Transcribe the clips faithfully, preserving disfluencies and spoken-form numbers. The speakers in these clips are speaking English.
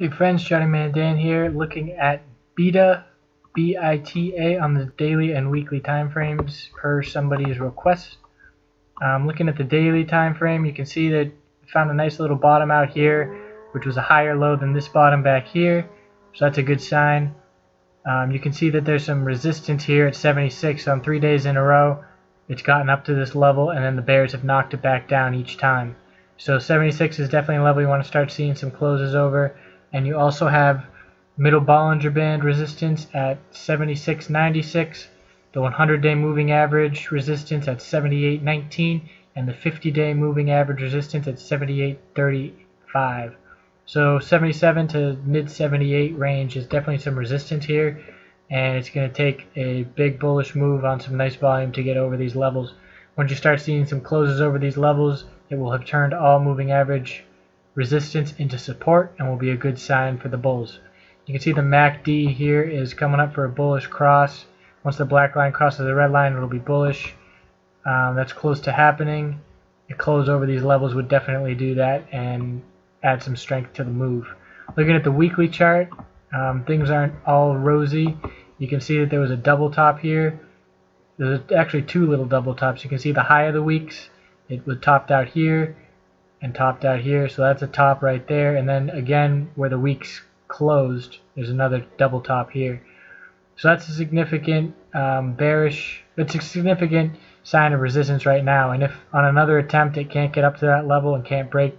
Hey friends, Johnny Man Dan here, looking at BITA, B I T A, on the daily and weekly time frames per somebody's request. Um, looking at the daily time frame, you can see that we found a nice little bottom out here, which was a higher low than this bottom back here, so that's a good sign. Um, you can see that there's some resistance here at seventy-six, so on three days in a row, it's gotten up to this level, and then the bears have knocked it back down each time. So seventy-six is definitely a level you want to start seeing some closes over. And you also have middle Bollinger Band resistance at seventy-six ninety-six, the one hundred day moving average resistance at seventy-eight nineteen, and the fifty day moving average resistance at seventy-eight thirty-five. So seventy-seven to mid seventy-eight range is definitely some resistance here, and it's going to take a big bullish move on some nice volume to get over these levels. Once you start seeing some closes over these levels, it will have turned all moving average resistance into support and will be a good sign for the bulls. You can see the M A C D here is coming up for a bullish cross. Once the black line crosses the red line, it'll be bullish. Um, that's close to happening. A close over these levels would definitely do that and add some strength to the move. Looking at the weekly chart, um, things aren't all rosy. You can see that there was a double top here. There's actually two little double tops. You can see the high of the weeks. It was topped out here and topped out here, so that's a top right there, and then again where the weeks closed there's another double top here, so that's a significant um, bearish it's a significant sign of resistance right now. And if on another attempt it can't get up to that level and can't break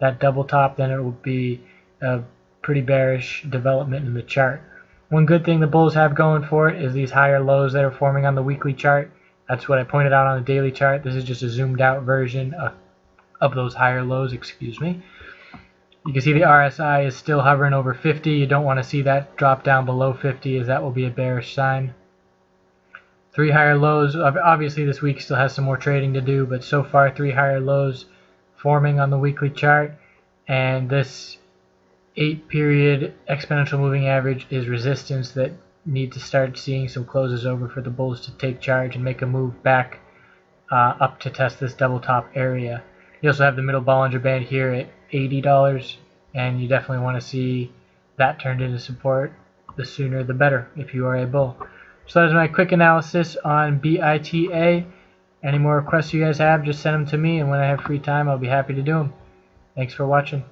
that double top, then it will be a pretty bearish development in the chart. One good thing the bulls have going for it is these higher lows that are forming on the weekly chart. That's what I pointed out on the daily chart. This is just a zoomed out version of of those higher lows, excuse me. You can see the R S I is still hovering over fifty. You don't want to see that drop down below fifty, as that will be a bearish sign. Three higher lows. Obviously this week still has some more trading to do, but so far three higher lows forming on the weekly chart, and this eight period exponential moving average is resistance that need to start seeing some closes over for the bulls to take charge and make a move back uh, up to test this double top area. You also have the middle Bollinger Band here at eighty dollars, and you definitely want to see that turned into support. The sooner the better if you are a bull. So that is my quick analysis on BITA. Any more requests you guys have, just send them to me, and when I have free time I'll be happy to do them. Thanks for watching.